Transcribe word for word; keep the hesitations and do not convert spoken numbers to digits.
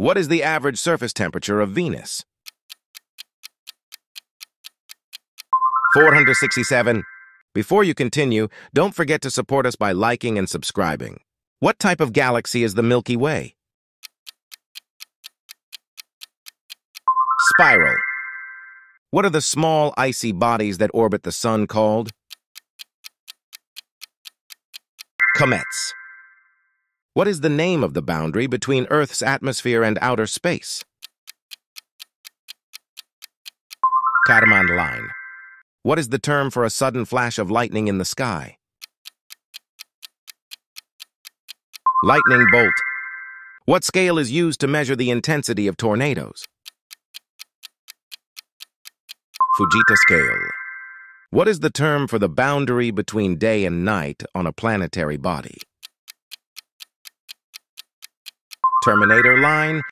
What is the average surface temperature of Venus? four hundred sixty-seven. Before you continue, don't forget to support us by liking and subscribing. What type of galaxy is the Milky Way? Spiral. What are the small icy bodies that orbit the Sun called? Comets. What is the name of the boundary between Earth's atmosphere and outer space? Kármán line. What is the term for a sudden flash of lightning in the sky? Lightning bolt. What scale is used to measure the intensity of tornadoes? Fujita scale. What is the term for the boundary between day and night on a planetary body? Terminator line.